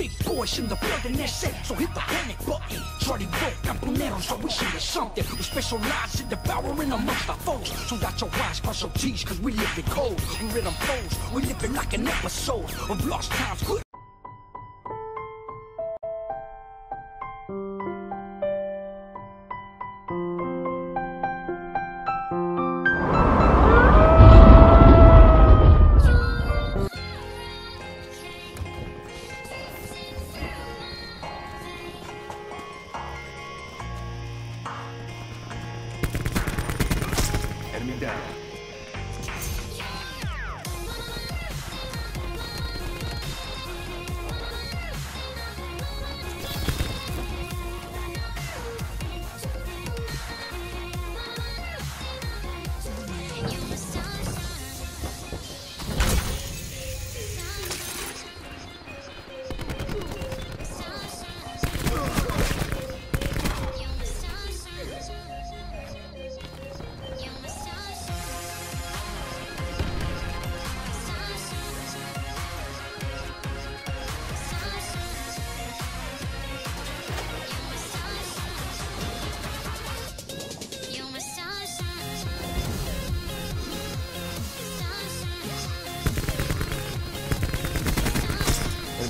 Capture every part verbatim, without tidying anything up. big boys in the building, that's it. So hit the panic button. Charlie broke, camponeros always into something. We specialize in devouring amongst our foes. So dot your eyes, cross your T's, cause we live in cold. We rhythm foes, we living like an episode of Lost Times. Good. Enemy down.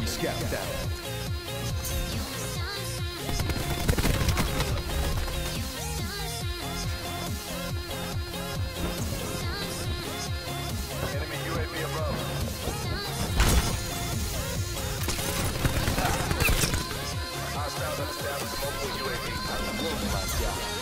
Scout down. Enemy U A V above. Hostiles have established multiple U A V. I'm losing my scout.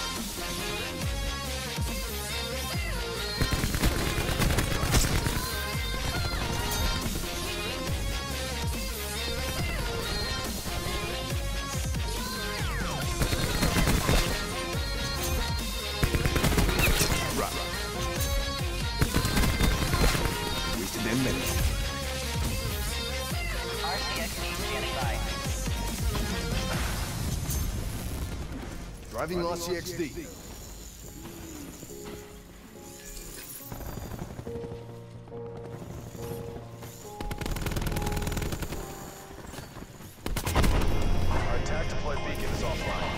R C X D standing by. Driving R C X D. Our attack deployed beacon is offline.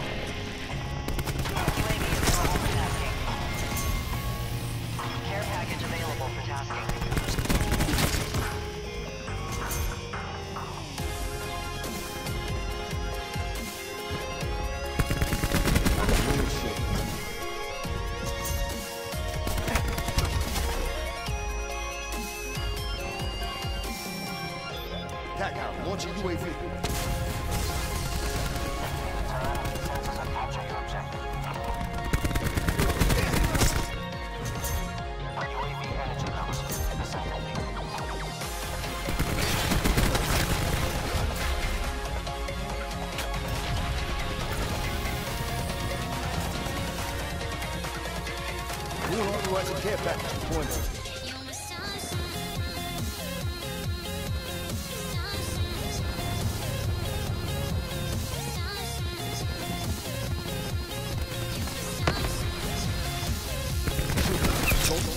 U A V is available for tasking. Care package available for tasking. Tag out, launching U A V. Sensors and capture your objective. Our U A V energy levels in the sample. We'll authorize a care package deployment. Don't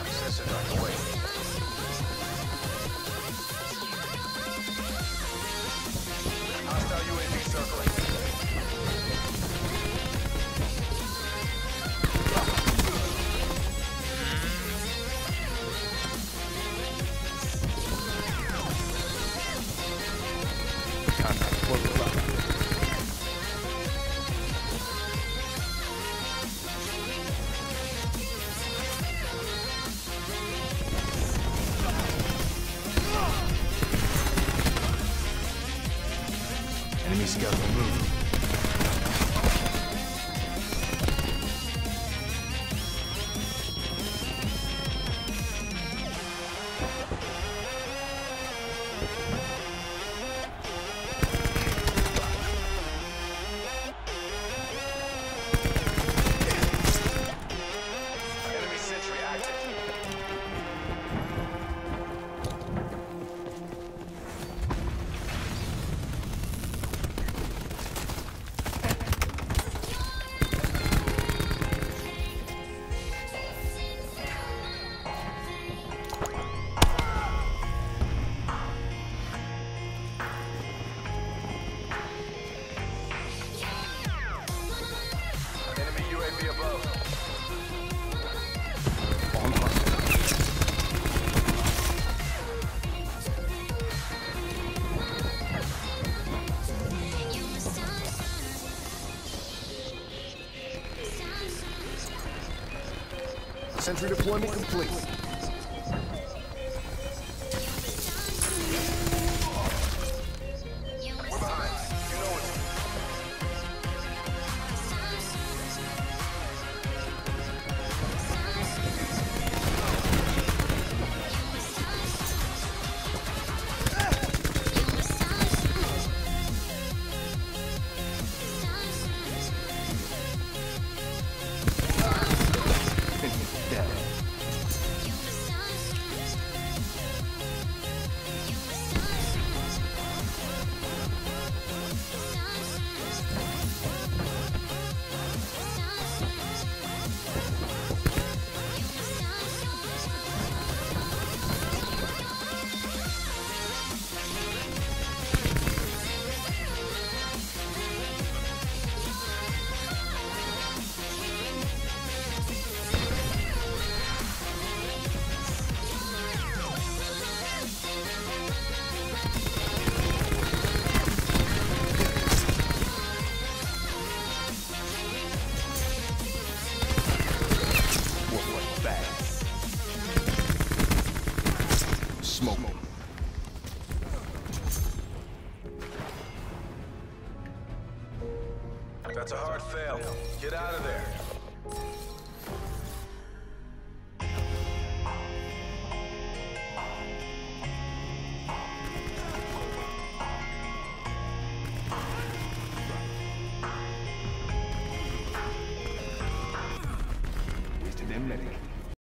Recession on the way. be above. Sentry deployment complete.